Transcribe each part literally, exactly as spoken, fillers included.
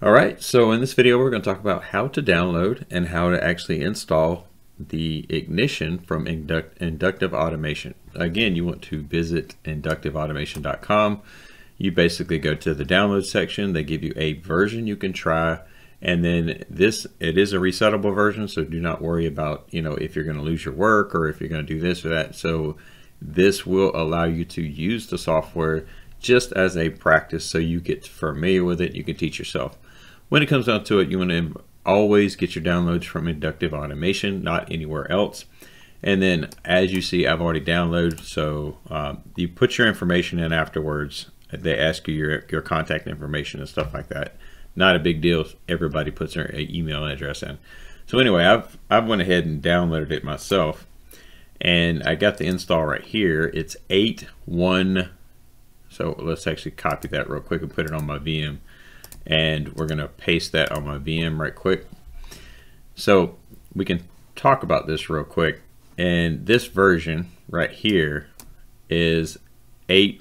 All right, so in this video, we're going to talk about how to download and how to actually install the Ignition from Induct Inductive Automation. Again, you want to visit inductive automation dot com. You basically go to the download section. They give you a version you can try. And then this, it is a resettable version. So do not worry about, you know, if you're going to lose your work or if you're going to do this or that. So this will allow you to use the software just as a practice. So you get familiar with it. You can teach yourself. When it comes down to it, you want to always get your downloads from Inductive Automation, not anywhere else. And then as you see, I've already downloaded. So um, you put your information in afterwards. They ask you your, your contact information and stuff like that. Not a big deal. Everybody puts their email address in. So anyway, I've, I've went ahead and downloaded it myself. And I got the install right here. It's eight one. So let's actually copy that real quick and put it on my V M. And we're going to paste that on my V M right quick. So we can talk about this real quick. And this version right here is eight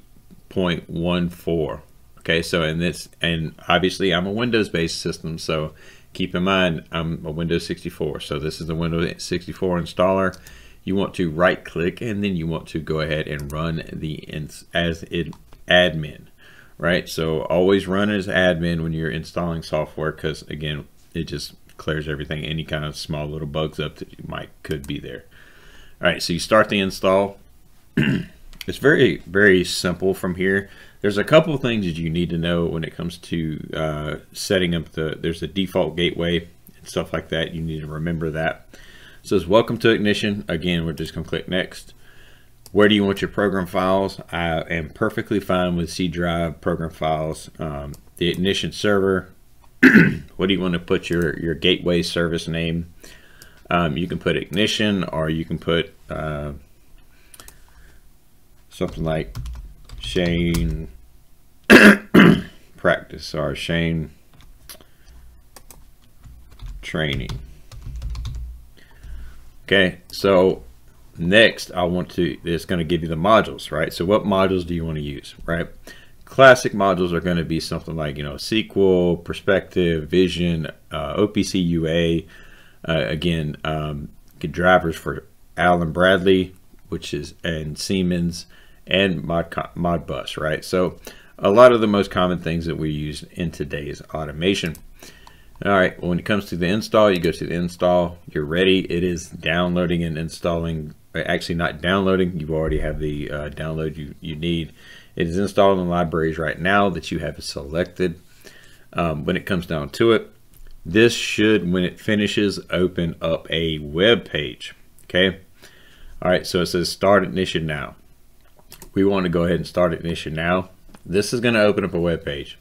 point one four. Okay, so in this, and obviously I'm a Windows-based system, so keep in mind I'm a Windows sixty-four. So this is the Windows sixty-four installer. You want to right-click, and then you want to go ahead and run the as it admin. Right, so always run as admin when you're installing software, because again, it just clears everything, any kind of small little bugs up that you might could be there. All right, so you start the install. It's very very simple from here. There's a couple of things that you need to know when it comes to uh, setting up the. There's a default gateway and stuff like that. You need to remember that. It says welcome to Ignition. Again, we're just gonna click next. Where do you want your program files? I am perfectly fine with C drive, program files, um, the Ignition server. What do you want to put your, your gateway service name? Um, you can put Ignition, or you can put uh, something like Shane practice or Shane training. Okay, so next, I want to, it's going to give you the modules, right? So what modules do you want to use, right? Classic modules are going to be something like, you know, S Q L, Perspective, Vision, uh, O P C U A. Uh, again, um, good drivers for Allen Bradley, which is, and Siemens, and Mod, Modbus, right? So a lot of the most common things that we use in today's automation. All right, well, when it comes to the install, you go to the install, you're ready. It is downloading and installing. Actually not downloading, you already have the uh, download you, you need. It is installed in libraries right now that you have selected. Um, when it comes down to it, this should, when it finishes, open up a web page. Okay. All right. So it says start Ignition now. We want to go ahead and start Ignition now. This is going to open up a web page,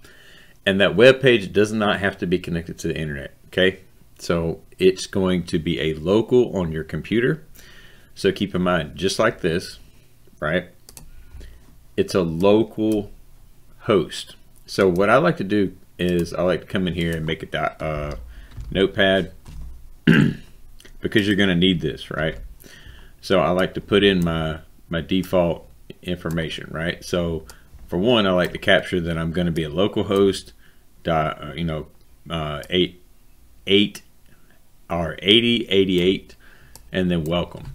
and that web page does not have to be connected to the internet. Okay. So it's going to be a local on your computer. So keep in mind, just like this, right? It's a local host. So what I like to do is I like to come in here and make a uh, notepad because you're gonna need this, right? So I like to put in my, my default information, right? So for one, I like to capture that I'm gonna be a local host, dot, you know, uh, eight, eight, or eighty eighty-eight, and then welcome.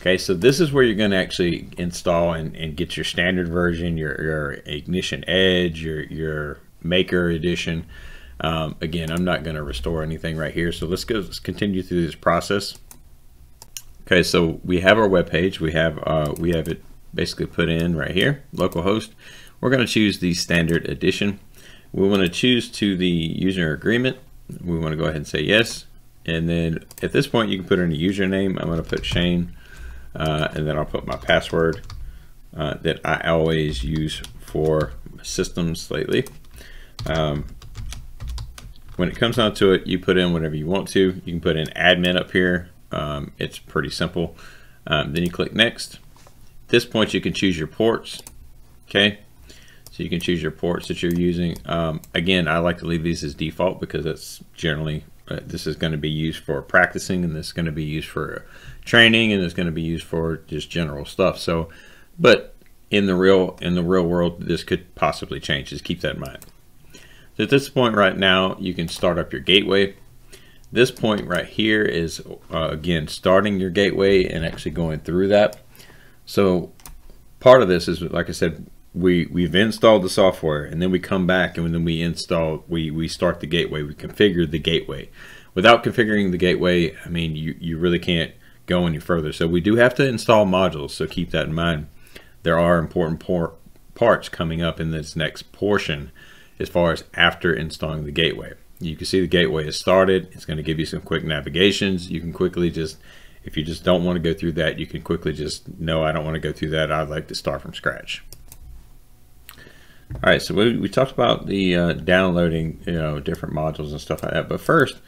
Okay, so this is where you're going to actually install and, and get your standard version, your, your Ignition Edge, your, your Maker Edition. Um, again, I'm not going to restore anything right here. So let's go, let's continue through this process. Okay, so we have our web page. We have, uh, we have it basically put in right here, localhost. We're going to choose the standard edition. We want to choose to the user agreement. We want to go ahead and say yes. And then at this point, you can put in a username. I'm going to put Shane. Uh, and then I'll put my password uh, that I always use for systems lately. Um, when it comes down to it, you put in whatever you want to. You can put in admin up here. Um, it's pretty simple. Um, then you click next. At this point, you can choose your ports. Okay, so you can choose your ports that you're using. Um, again, I like to leave these as default because that's generally Uh, this is going to be used for practicing, and this is going to be used for training, and it's going to be used for just general stuff. So, but in the real in the real world, this could possibly change. Just keep that in mind. So at this point right now, you can start up your gateway. This point right here is, uh, again, starting your gateway and actually going through that. So part of this is, like I said, we, we've installed the software, and then we come back and then we install, we, we start the gateway, we configure the gateway. Without configuring the gateway, I mean, you, you really can't go any further. So we do have to install modules, so keep that in mind. There are important por- parts coming up in this next portion as far as after installing the gateway. You can see the gateway is started. It's going to give you some quick navigations. You can quickly just, if you just don't want to go through that, you can quickly just, no, I don't want to go through that. I'd like to start from scratch. All right, so we, we talked about the uh, downloading, you know, different modules and stuff like that. But first,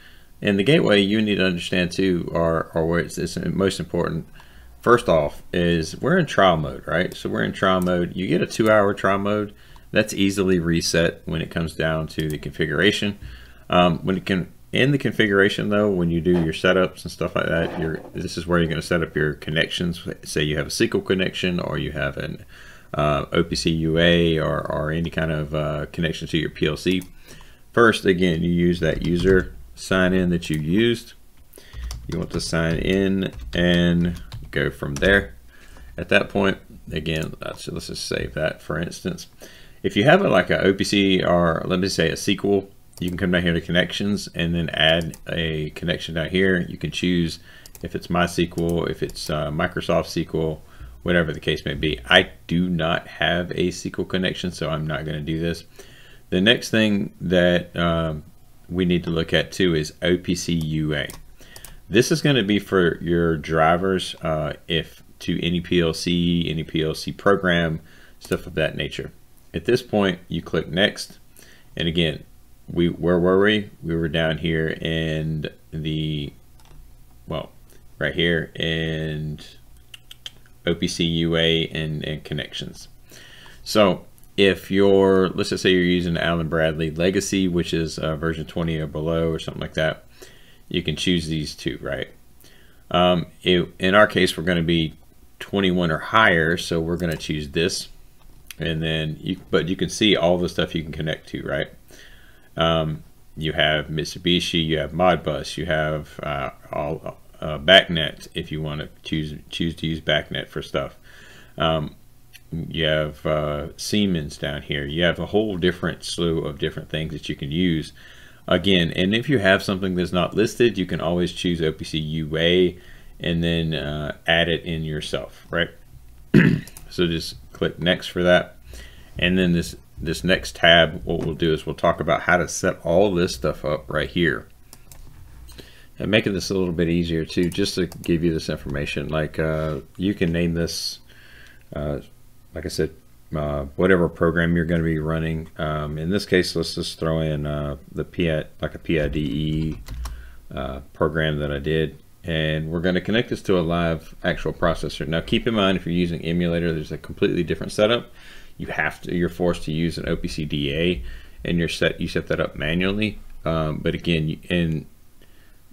in the gateway, you need to understand too, or, or where it's, it's most important. First off, is we're in trial mode, right? So we're in trial mode. You get a two-hour trial mode. That's easily reset when it comes down to the configuration. Um, when it can in the configuration though, when you do your setups and stuff like that, you're, this is where you're going to set up your connections. Say you have a S Q L connection, or you have an uh, O P C U A, or, or any kind of uh, connection to your P L C. First, again, you use that user sign in that you used. You want to sign in and go from there. At that point, again, let's, let's just save that for instance. If you have a, like an O P C, or let me say a S Q L, you can come down here to connections and then add a connection down here. You can choose if it's MySQL, if it's uh, Microsoft S Q L, whatever the case may be. I do not have a S Q L connection, so I'm not going to do this. The next thing that um, we need to look at too is O P C U A. This is going to be for your drivers, uh, if to any P L C, any P L C program, stuff of that nature. At this point, you click next, and again, we where were we? We were down here and the well, right here and O P C U A and, and connections. So if you're, let's just say you're using Allen Bradley Legacy, which is uh, version twenty or below or something like that, you can choose these two, right? Um, it, in our case, we're going to be twenty-one or higher, so we're going to choose this. And then, you, but you can see all the stuff you can connect to, right? Um, you have Mitsubishi, you have Modbus, you have uh, all uh, BACnet if you want to choose choose to use BACnet for stuff. Um, you have uh, Siemens down here. You have a whole different slew of different things that you can use. Again, and if you have something that's not listed, you can always choose O P C U A and then uh, add it in yourself, right? So just click next for that, and then this. This next tab, what we'll do is we'll talk about how to set all this stuff up right here. And making this a little bit easier too, just to give you this information, like uh, you can name this, uh, like I said, uh, whatever program you're going to be running. Um, in this case, let's just throw in uh, the P I D E, like a P I D E uh, program that I did. And we're going to connect this to a live actual processor. Now keep in mind, if you're using emulator, there's a completely different setup. You have to, you're forced to use an O P C D A, and you're set, you set that up manually. Um, but again, you, and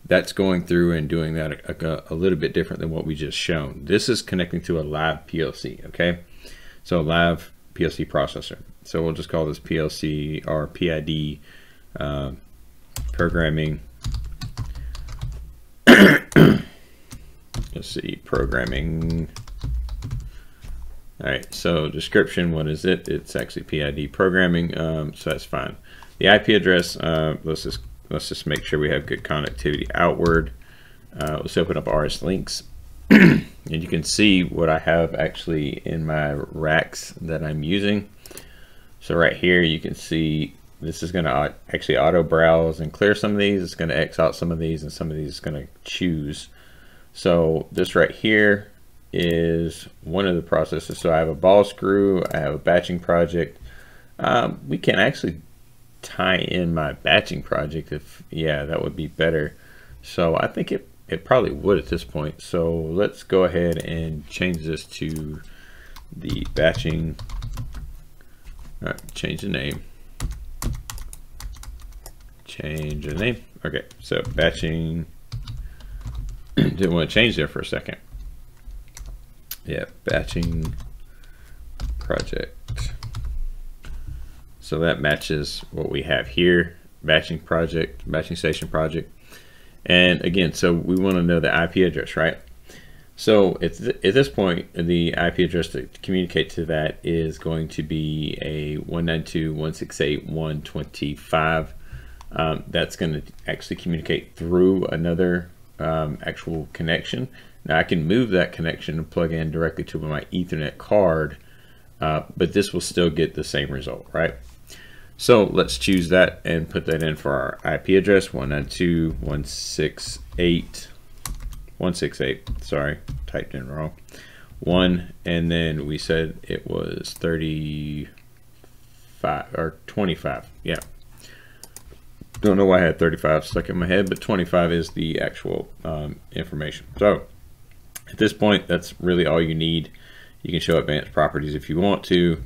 that's going through and doing that a, a, a little bit different than what we just shown. This is connecting to a live P L C, okay? So live P L C processor. So we'll just call this P L C or P I D uh, programming. Let's see, programming. All right, so description, what is it? It's actually P I D programming, um, so that's fine. The I P address, uh, let's just let's just make sure we have good connectivity outward. Uh, let's open up R S links, and you can see what I have actually in my racks that I'm using. So right here, you can see this is going to actually auto browse and clear some of these. It's going to X out some of these, and some of these is going to choose. So this right here is one of the processes. So I have a ball screw, I have a batching project. Um, we can actually tie in my batching project if, yeah, that would be better. So I think it, it probably would at this point. So let's go ahead and change this to the batching, all right, change the name, change the name. Okay, so batching, didn't want to change there for a second. Yeah, batching project. So that matches what we have here, batching project, batching station project. And again, so we want to know the I P address, right? So at, th at this point, the I P address to communicate to that is going to be a one ninety-two dot one sixty-eight dot one twenty-five. Um, that's going to actually communicate through another um, actual connection. Now I can move that connection and plug in directly to my Ethernet card, uh, but this will still get the same result, right? So let's choose that and put that in for our I P address, one ninety-two dot one sixty-eight dot one sixty-eight, sorry, typed in wrong, one, and then we said it was thirty-five, or twenty-five, yeah. Don't know why I had thirty-five stuck in my head, but twenty-five is the actual um, information. So at this point, that's really all you need. You can show advanced properties if you want to,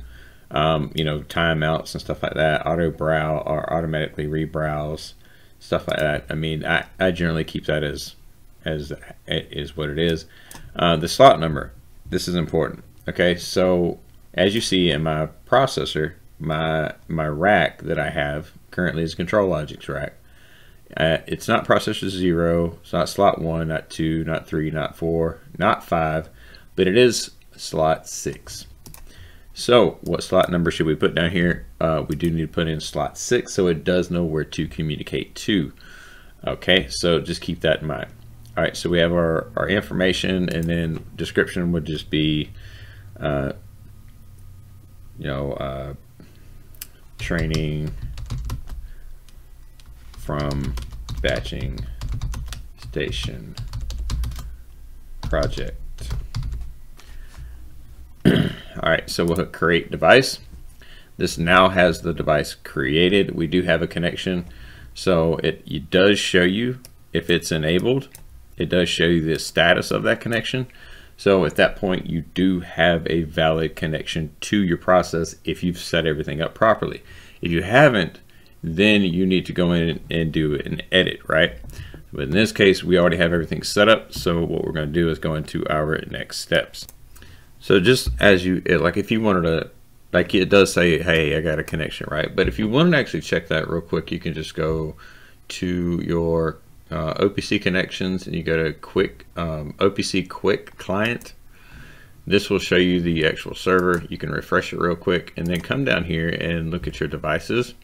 um, you know, timeouts and stuff like that, auto brow or automatically rebrowse, stuff like that. I mean, I, I generally keep that as as it is what it is. Uh, the slot number, this is important. Okay, so as you see in my processor, my my rack that I have currently is ControlLogix rack. Uh, it's not processor zero, it's not slot one, not two, not three, not four, not five, but it is slot six. So what slot number should we put down here? Uh, we do need to put in slot six so it does know where to communicate to. Okay, so just keep that in mind. All right, so we have our, our information, and then description would just be, uh, you know, uh, training from batching station project. All right, so we'll hit create device. This now has the device created. We do have a connection, so it, it does show you if it's enabled. It does show you the status of that connection. So at that point, you do have a valid connection to your process if you've set everything up properly. If you haven't, then you need to go in and do an edit, right? But in this case, we already have everything set up. So what we're going to do is go into our next steps. So just as you, like if you wanted to, like it does say, hey, I got a connection, right? But if you want to actually check that real quick, you can just go to your Uh, O P C connections, and you go to quick um, O P C quick client. This will show you the actual server. You can refresh it real quick and then come down here and look at your devices.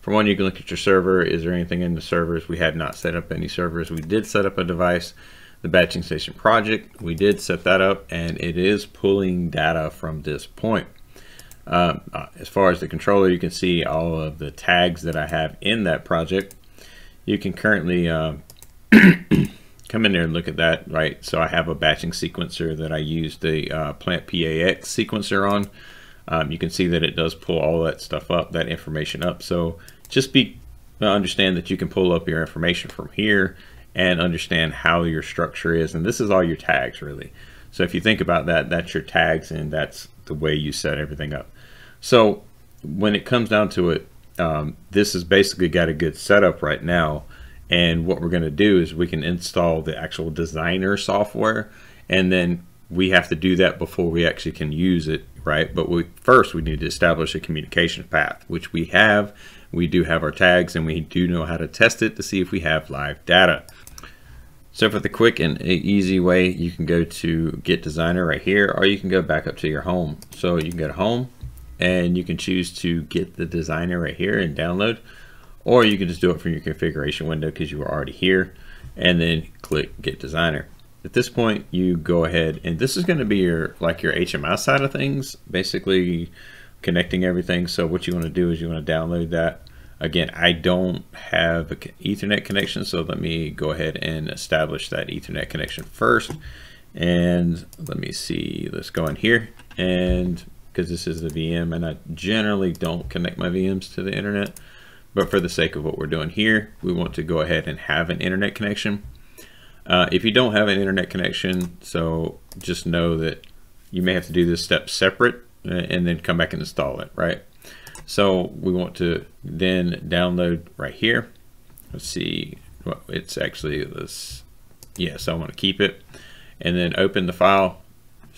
For one, you can look at your server. Is there anything in the servers? We had not set up any servers. We did set up a device, the batching station project. We did set that up, and it is pulling data from this point. Um, as far as the controller, you can see all of the tags that I have in that project. You can currently uh, come in there and look at that, right? So I have a batching sequencer that I use the uh, Plant PAX sequencer on. Um, you can see that it does pull all that stuff up, that information up. So just be uh, understand that you can pull up your information from here and understand how your structure is. And this is all your tags, really. So if you think about that, that's your tags, and that's the way you set everything up. So when it comes down to it, Um, this has basically got a good setup right now, and what we're going to do is we can install the actual designer software, and then we have to do that before we actually can use it, right? But we first we need to establish a communication path, which we have. We do have our tags, and we do know how to test it to see if we have live data. So for the quick and easy way, you can go to Get Designer right here, or you can go back up to your home. So you can go to home, and you can choose to get the designer right here and download, or you can just do it from your configuration window because you were already here, and then click Get Designer. At this point, you go ahead, and this is going to be your like your H M I side of things, basically connecting everything. So what you want to do is you want to download that. Again, I don't have an Ethernet connection, so let me go ahead and establish that Ethernet connection first. And let me see, let's go in here, and because this is the V M, and I generally don't connect my V Ms to the internet, but for the sake of what we're doing here, we want to go ahead and have an internet connection. Uh, if you don't have an internet connection, so just know that you may have to do this step separate and then come back and install it, right? So we want to then download right here. Let's see what it's actually this. Yeah, so I want to keep it and then open the file.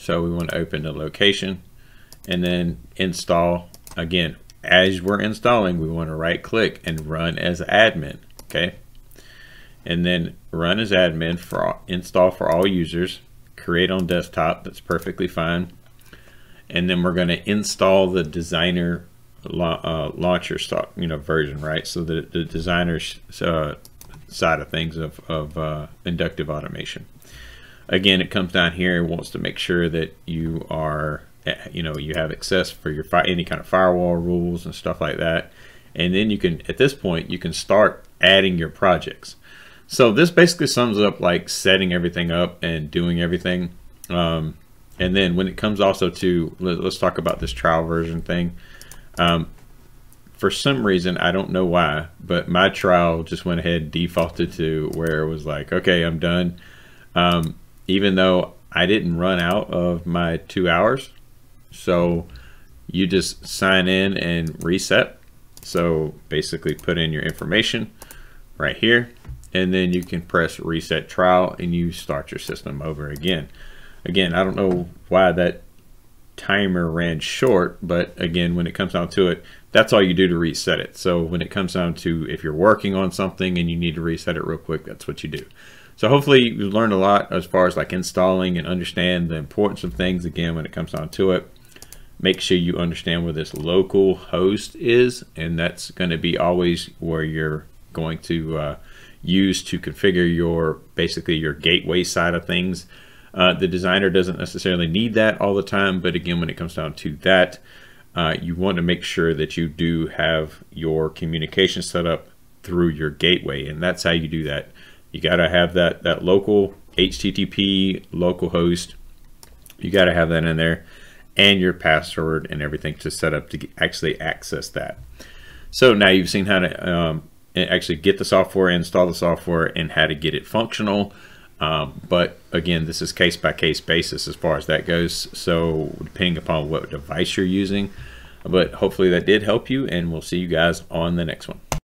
So we want to open the location and then install. Again, as we're installing, we want to right click and run as admin, okay? And then run as admin for all, install for all users, create on desktop, that's perfectly fine. And then we're going to install the designer uh, launcher stock, you know, version, right? So that the designer's uh, side of things of, of uh, inductive automation. Again, it comes down here and wants to make sure that you are, you know, you have access for your fi any kind of firewall rules and stuff like that. And then you can, at this point, you can start adding your projects. So this basically sums up like setting everything up and doing everything. Um, and then when it comes also to, let's talk about this trial version thing. Um, for some reason, I don't know why, but my trial just went ahead and defaulted to where it was like, okay, I'm done. Um, even though I didn't run out of my two hours. So you just sign in and reset. So basically put in your information right here, and then you can press reset trial and you start your system over again. Again, I don't know why that timer ran short, but again, when it comes down to it, that's all you do to reset it. So when it comes down to if you're working on something and you need to reset it real quick, that's what you do. So hopefully you learned a lot as far as like installing and understand the importance of things. Again, when it comes down to it, make sure you understand where this local host is, and that's going to be always where you're going to uh, use to configure your, basically your gateway side of things. Uh, the designer doesn't necessarily need that all the time, but again, when it comes down to that, uh, you want to make sure that you do have your communication set up through your gateway, and that's how you do that. You got to have that, that local H T T P local host. You got to have that in there, and your password and everything to set up to actually access that. So now you've seen how to um, actually get the software, install the software, and how to get it functional. Um, but again, this is case by case basis as far as that goes. So depending upon what device you're using, but hopefully that did help you, and we'll see you guys on the next one.